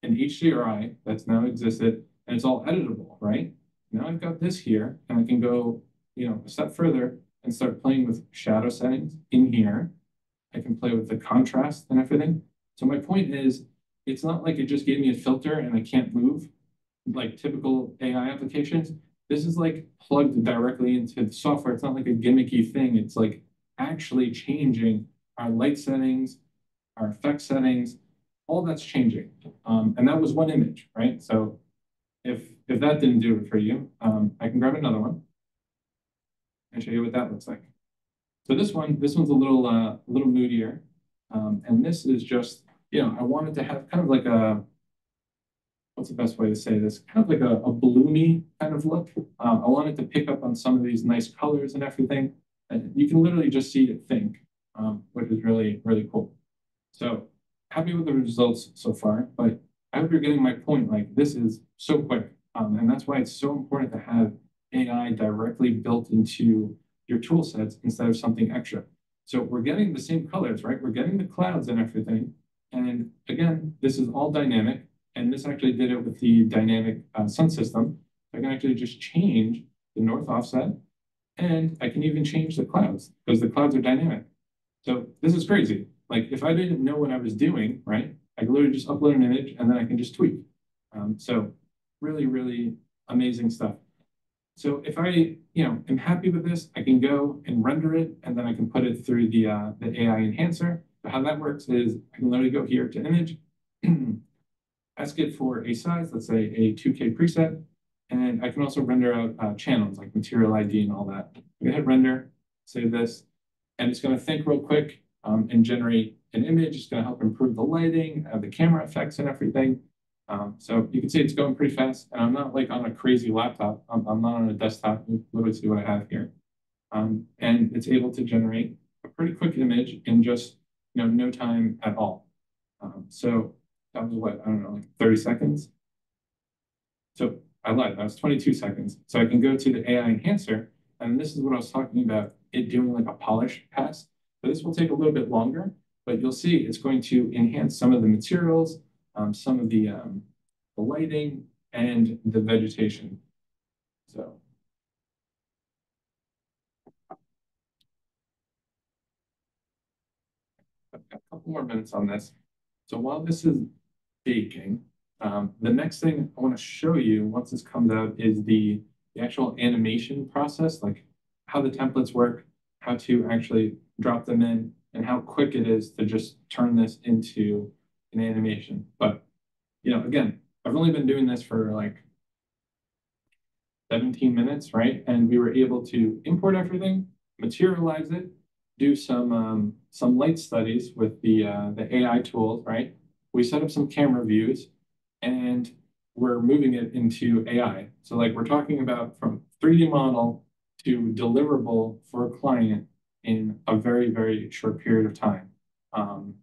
an H D R I that's now existed, and it's all editable, right? Now I've got this here, and I can go, you know, a step further and start playing with shadow settings in here. I can play with the contrast and everything. So my point is, it's not like it just gave me a filter and I can't move like typical A I applications. This is like plugged directly into the software. It's not like a gimmicky thing. It's like actually changing our light settings, our effect settings, all that's changing. Um, and that was one image, right? So if, if that didn't do it for you, um, I can grab another one and show you what that looks like. So this one, this one's a little, uh, a little moodier. Um, and this is just, you know, I wanted to have kind of like a, what's the best way to say this? Kind of like a, a bloomy kind of look. Um, I wanted to pick up on some of these nice colors and everything. And you can literally just see it think, um, which is really, really cool. So happy with the results so far, but I hope you're getting my point. Like, this is so quick. Um, and that's why it's so important to have A I directly built into your tool sets instead of something extra. So we're getting the same colors, right? We're getting the clouds and everything. And again, this is all dynamic. And this actually did it with the dynamic uh, sun system. I can actually just change the north offset, and I can even change the clouds because the clouds are dynamic. So this is crazy. Like, if I didn't know what I was doing, right, I could literally just upload an image and then I can just tweak. Um, so really, really amazing stuff. So if I, you know, am happy with this, I can go and render it, and then I can put it through the, uh, the A I enhancer. So how that works is I can literally go here to image, ask it for a size, let's say a two K preset. And I can also render out uh, channels like material I D and all that. Go ahead, render, save this. And it's going to think real quick um, and generate an image. It's going to help improve the lighting, uh, the camera effects and everything. Um, so you can see it's going pretty fast. And I'm not like on a crazy laptop. I'm, I'm not on a desktop. You can literally see what I have here. Um, and it's able to generate a pretty quick image in just, you know, no time at all. Um, so that was what, I don't know, like thirty seconds. So I lied, that was twenty-two seconds. So I can go to the A I enhancer, and this is what I was talking about, it doing like a polish pass. So this will take a little bit longer, but you'll see it's going to enhance some of the materials, um, some of the, um, the lighting and the vegetation. So. I've got a couple more minutes on this. So while this is baking, Um, the next thing I want to show you once this comes out is the, the actual animation process, like how the templates work, how to actually drop them in, and how quick it is to just turn this into an animation. But, you know, again, I've only been doing this for like seventeen minutes, right? And we were able to import everything, materialize it, do some, um, some light studies with the, uh, the A I tools, right? We set up some camera views, and we're moving it into A I. So like, we're talking about from three D model to deliverable for a client in a very, very short period of time. Um,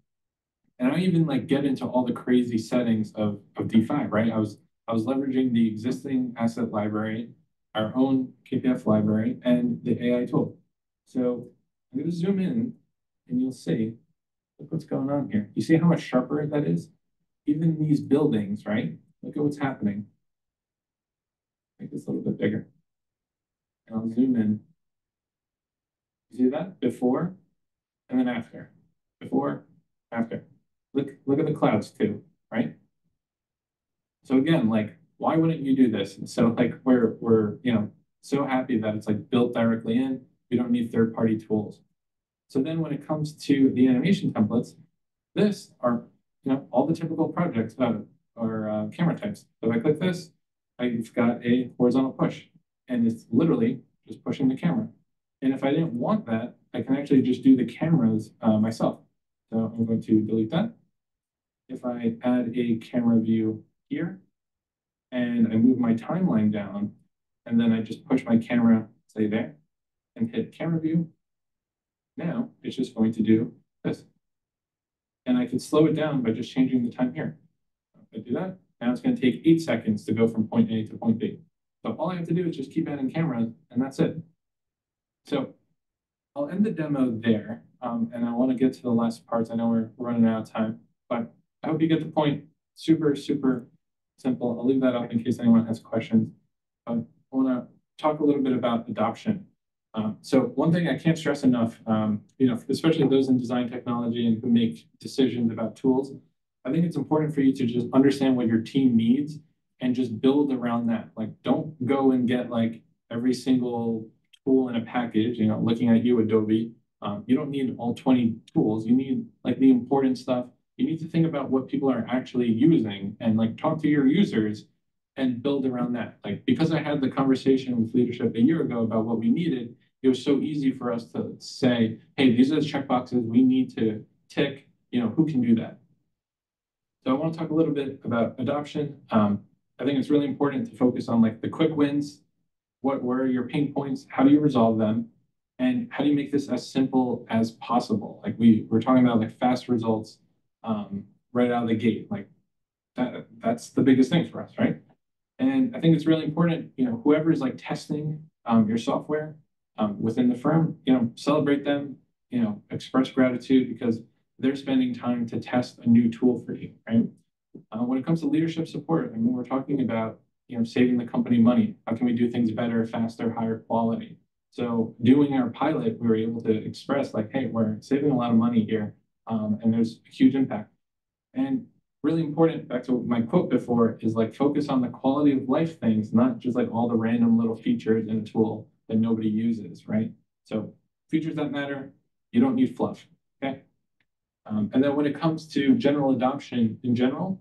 and I don't even like get into all the crazy settings of, of D five, right? I was, I was leveraging the existing asset library, our own K P F library, and the A I tool. So I'm gonna zoom in and you'll see, look what's going on here. You see how much sharper that is? Even these buildings, right? Look at what's happening. Make this a little bit bigger. And I'll zoom in. You see that? Before and then after. Before, after. Look, look at the clouds too, right? So again, like, why wouldn't you do this? And so like, we're, we're, you know, so happy that it's like built directly in. We don't need third-party tools. So then when it comes to the animation templates, this are, you know, all the typical projects uh, or uh, camera types. So if I click this, I've got a horizontal push, and it's literally just pushing the camera. And if I didn't want that, I can actually just do the cameras uh, myself. So I'm going to delete that. If I add a camera view here, and I move my timeline down, and then I just push my camera, say there, and hit camera view, now it's just going to do this. And I can slow it down by just changing the time here. If I do that, now it's going to take eight seconds to go from point A to point B. So all I have to do is just keep adding cameras, and that's it. So I'll end the demo there, um, and I want to get to the last parts. I know we're running out of time, but I hope you get the point. Super, super simple. I'll leave that up in case anyone has questions. Um, I want to talk a little bit about adoption. Um, so one thing I can't stress enough, um, you know, especially those in design technology and who make decisions about tools, I think it's important for you to just understand what your team needs and just build around that. Like, don't go and get like every single tool in a package, you know, looking at you, Adobe. Um, you don't need all twenty tools. You need like the important stuff. You need to think about what people are actually using and like talk to your users and build around that. Like, because I had the conversation with leadership a year ago about what we needed, it was so easy for us to say, hey, these are the checkboxes we need to tick, you know, who can do that? So I want to talk a little bit about adoption. Um, I think it's really important to focus on like the quick wins. What were your pain points? How do you resolve them? And how do you make this as simple as possible? Like we were talking about like fast results um, right out of the gate. Like that, that's the biggest thing for us, right? And I think it's really important, you know, whoever is like testing um, your software um, within the firm, you know, celebrate them, you know, express gratitude because they're spending time to test a new tool for you, right? Uh, when it comes to leadership support, I mean, we're talking about, you know, saving the company money. How can we do things better, faster, higher quality? So doing our pilot, we were able to express like, hey, we're saving a lot of money here, um, and there's a huge impact. And really important, back to my quote before, is like focus on the quality of life things, not just like all the random little features in a tool that nobody uses, right? So features that matter, you don't need fluff, okay? Um, and then when it comes to general adoption in general,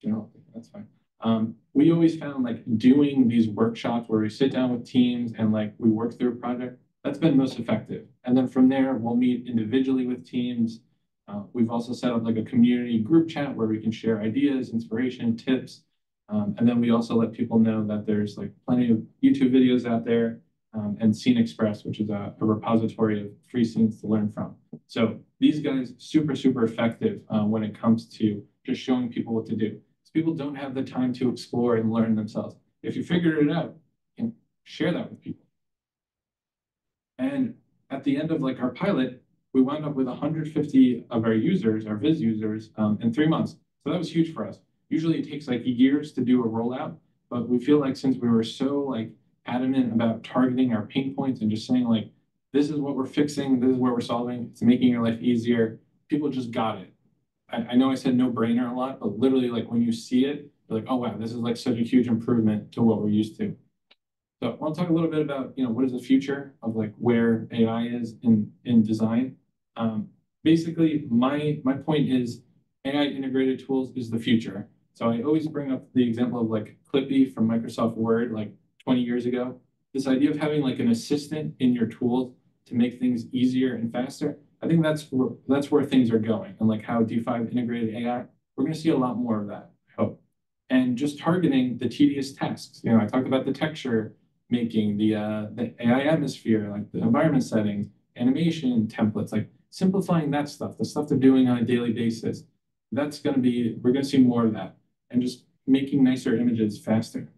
general, that's fine. Um, we always found like doing these workshops where we sit down with teams and like we work through a project, that's been most effective. And then from there, we'll meet individually with teams. Uh, we've also set up like a community group chat where we can share ideas, inspiration, tips. Um, and then we also let people know that there's like plenty of YouTube videos out there um, and Scene Express, which is a, a repository of free scenes to learn from. So these guys, super, super effective uh, when it comes to just showing people what to do. So people don't have the time to explore and learn themselves. If you figure it out, you can share that with people. And at the end of like our pilot, we wound up with one hundred fifty of our users, our Viz users, um, in three months. So that was huge for us. Usually it takes like years to do a rollout, but we feel like since we were so like adamant about targeting our pain points and just saying like, this is what we're fixing, this is what we're solving, it's making your life easier, people just got it. I, I know I said no-brainer a lot, but literally like when you see it, you're like, oh wow, this is like such a huge improvement to what we're used to. So I want to talk a little bit about, you know, what is the future of like where A I is in, in design. Um, basically, my, my point is A I integrated tools is the future. So I always bring up the example of like Clippy from Microsoft Word, like twenty years ago. This idea of having like an assistant in your tools to make things easier and faster. I think that's where, that's where things are going, and like how D five integrated A I, we're going to see a lot more of that, I hope. And just targeting the tedious tasks. You know, I talked about the texture making, the, uh, the A I atmosphere, like the environment settings, animation templates, like simplifying that stuff, the stuff they're doing on a daily basis, that's going to be, we're going to see more of that, and just making nicer images faster.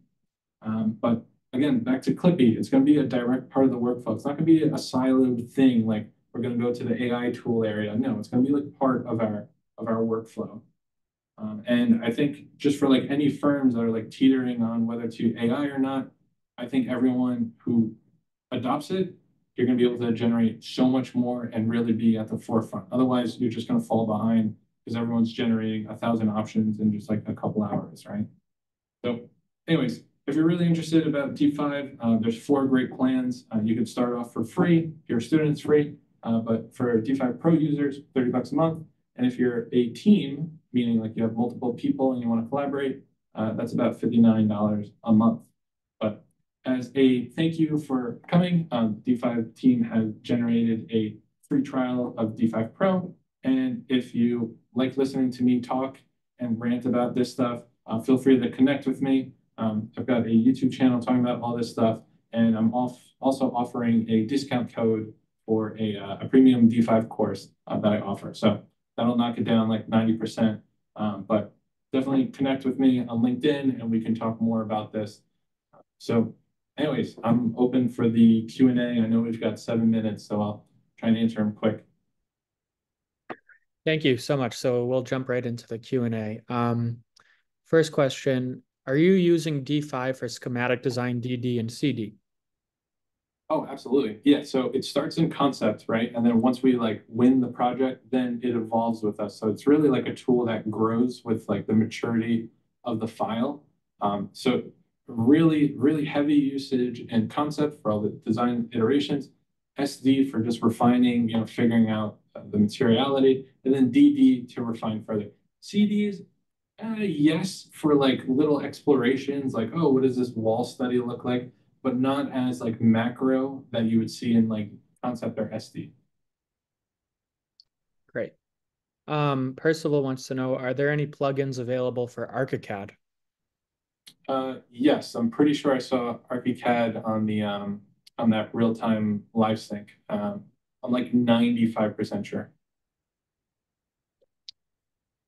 Um, but again, back to Clippy, it's going to be a direct part of the workflow. It's not going to be a siloed thing, like we're going to go to the A I tool area. No, it's going to be like part of our, of our workflow. Um, and I think just for like any firms that are like teetering on whether to A I or not, I think everyone who adopts it, you're going to be able to generate so much more and really be at the forefront. Otherwise, you're just going to fall behind because everyone's generating a thousand options in just like a couple hours, right? So anyways, if you're really interested about D five, uh, there's four great plans. Uh, you can start off for free. If you're a student, it's free. Uh, but for D five Pro users, thirty bucks a month. And if you're a team, meaning like you have multiple people and you want to collaborate, uh, that's about fifty-nine dollars a month. As a thank you for coming, um, D five team has generated a free trial of D five Pro. And if you like listening to me talk and rant about this stuff, uh, feel free to connect with me. Um, I've got a YouTube channel talking about all this stuff. And I'm off, also offering a discount code for a, uh, a premium D five course uh, that I offer. So that'll knock it down like ninety percent. Um, but definitely connect with me on LinkedIn and we can talk more about this. So anyways, I'm open for the Q and A. I know we've got seven minutes, so I'll try and answer them quick. Thank you so much. So we'll jump right into the Q and A. Um, first question, are you using D five for schematic design, D D, and C D? Oh, absolutely. Yeah, so it starts in concept, right? And then once we like win the project, then it evolves with us. So it's really like a tool that grows with like the maturity of the file. Um, so really, really heavy usage in concept for all the design iterations, S D for just refining, you know, figuring out the materiality, and then D D to refine further. C Ds, uh, yes, for like little explorations, like, oh, what does this wall study look like? But not as like macro that you would see in like concept or S D. Great. Um, Percival wants to know, are there any plugins available for Archicad? Uh, yes, I'm pretty sure I saw Archicad on the um, on that real-time live sync. Um, I'm like ninety-five percent sure.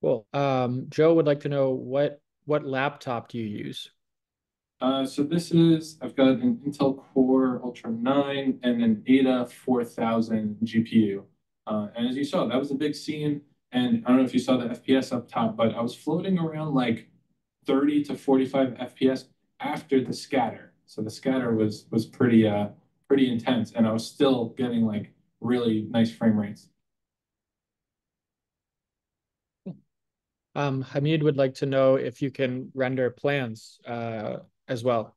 Cool. Um, Joe would like to know what what laptop do you use? Uh, so this is, I've got an Intel Core Ultra nine and an A D A four thousand G P U. Uh, and as you saw, that was a big scene. And I don't know if you saw the F P S up top, but I was floating around like thirty to forty-five F P S after the scatter. So the scatter was was pretty uh, pretty intense. And I was still getting like really nice frame rates. Um, Hamid would like to know if you can render plans uh, as well.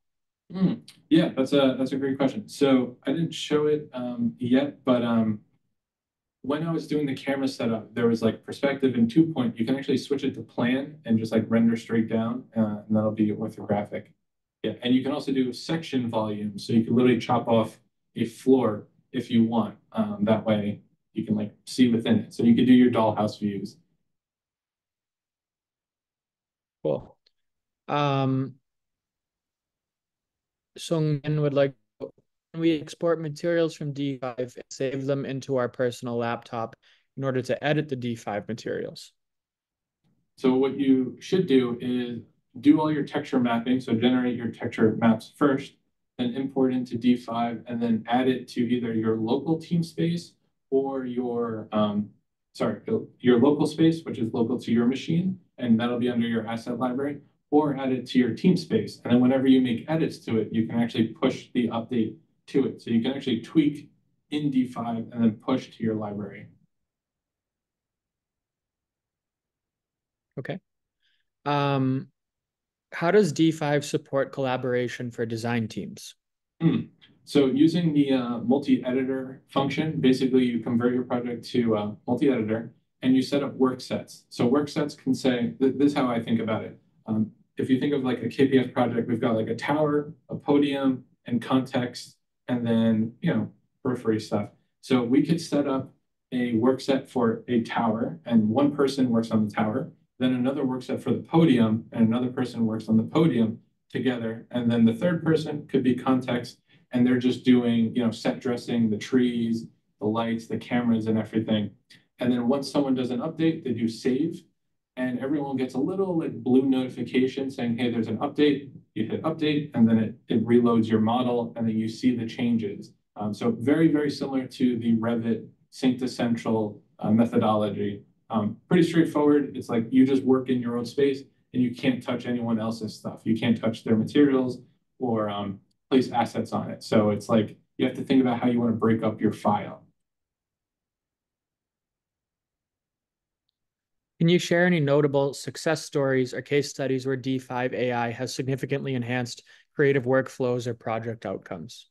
Mm, yeah, that's a that's a great question. So I didn't show it um, yet, but um, when I was doing the camera setup, there was like perspective and two point. You can actually switch it to plan and just like render straight down, uh, and that'll be orthographic. Yeah, and you can also do section volume, so you can literally chop off a floor if you want. Um, that way, you can like see within it. So you could do your dollhouse views. Cool. Um, Sungmin would like, can we export materials from D five and save them into our personal laptop in order to edit the D five materials? So what you should do is do all your texture mapping. So generate your texture maps first, then import into D five, and then add it to either your local team space or your, um, sorry, your local space, which is local to your machine, and that'll be under your asset library, or add it to your team space. And then whenever you make edits to it, you can actually push the update to it. So you can actually tweak in D five and then push to your library. Okay. Um, how does D five support collaboration for design teams? Mm. So using the uh, multi-editor function, basically you convert your project to uh, multi-editor and you set up work sets. So work sets can say, th this is how I think about it. Um, if you think of like a K P F project, we've got like a tower, a podium, and context, and then, you know, periphery stuff. So we could set up a work set for a tower, and one person works on the tower, then another work set for the podium, and another person works on the podium together, and then the third person could be context, and they're just doing, you know, set dressing, the trees, the lights, the cameras, and everything. And then once someone does an update, they do save, and everyone gets a little like blue notification saying, hey, there's an update. You hit update, and then it, it reloads your model, and then you see the changes. Um, so very, very similar to the Revit Sync to Central uh, methodology. Um, pretty straightforward. It's like you just work in your own space, and you can't touch anyone else's stuff. You can't touch their materials or um, place assets on it. So it's like you have to think about how you want to break up your file. Can you share any notable success stories or case studies where D five A I has significantly enhanced creative workflows or project outcomes?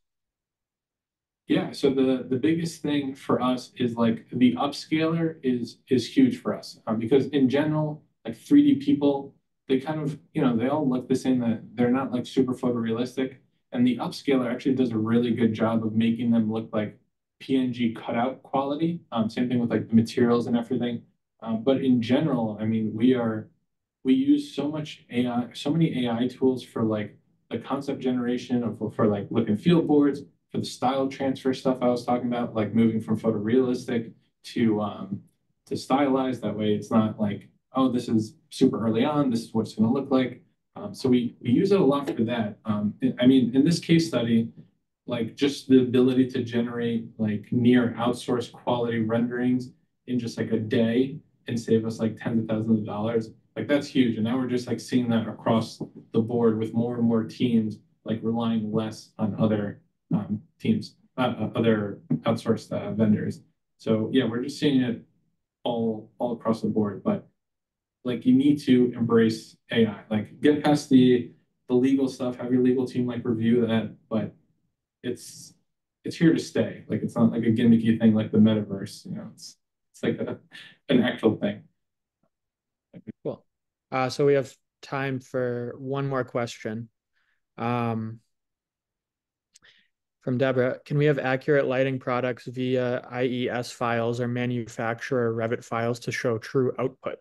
Yeah, so the, the biggest thing for us is like the upscaler is, is huge for us um, because in general, like three D people, they kind of, you know, they all look the same, that they're not like super photorealistic, and the upscaler actually does a really good job of making them look like P N G cutout quality. Um, same thing with like the materials and everything. Um, but in general, I mean, we are, we use so much A I, so many A I tools for like the concept generation of, for like look and feel boards, for the style transfer stuff I was talking about, like moving from photorealistic to, um, to stylized. That way it's not like, oh, this is super early on, this is what it's gonna look like. Um, so we, we use it a lot for that. Um, I mean, in this case study, like just the ability to generate like near outsourced quality renderings in just like a day and save us like tens of thousands of dollars, like that's huge. And now we're just like seeing that across the board with more and more teams, like relying less on other um, teams, uh, other outsourced uh, vendors. So yeah, we're just seeing it all, all across the board, but like you need to embrace A I, like get past the, the legal stuff, have your legal team like review that, but it's, it's here to stay. Like it's not like a gimmicky thing like the metaverse, you know, it's, it's like a, an actual thing. Cool. Uh, so we have time for one more question. Um, from Deborah, can we have accurate lighting products via I E S files or manufacturer Revit files to show true output?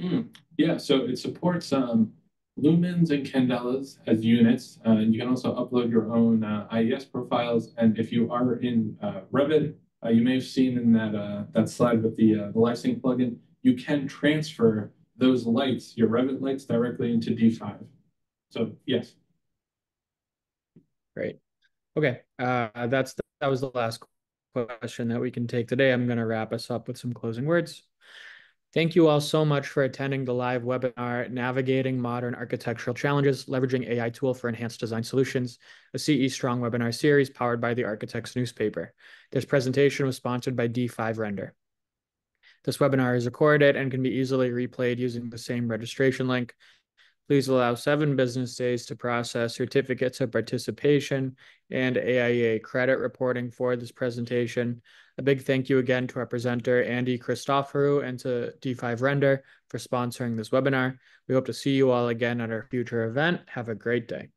Mm, yeah, so it supports um, lumens and candelas as units. Uh, and you can also upload your own uh, I E S profiles. And if you are in uh, Revit, uh, you may have seen in that uh, that slide with the, uh, the LiveSync plugin, you can transfer those lights, your Revit lights, directly into D five. So yes. Great. Okay, uh, that's the, that was the last question that we can take today. I'm going to wrap us up with some closing words. Thank you all so much for attending the live webinar, Navigating Modern Architectural Challenges, Leveraging A I Tool for Enhanced Design Solutions, a C E Strong webinar series powered by the Architects newspaper. This presentation was sponsored by D five Render. This webinar is recorded and can be easily replayed using the same registration link. Please allow seven business days to process certificates of participation and A I A credit reporting for this presentation. A big thank you again to our presenter, Andy Christoforou, and to D five Render for sponsoring this webinar. We hope to see you all again at our future event. Have a great day.